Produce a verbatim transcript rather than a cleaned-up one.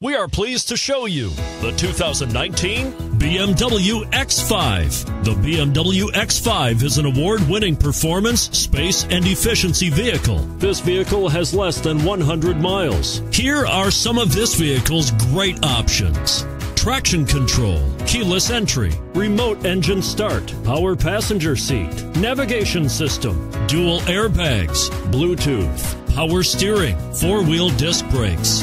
We are pleased to show you the two thousand nineteen B M W X five. The B M W X five is an award-winning performance, space, and efficiency vehicle. This vehicle has less than one hundred miles. Here are some of this vehicle's great options: traction control, keyless entry, remote engine start, power passenger seat, navigation system, dual airbags, Bluetooth, power steering, four-wheel disc brakes.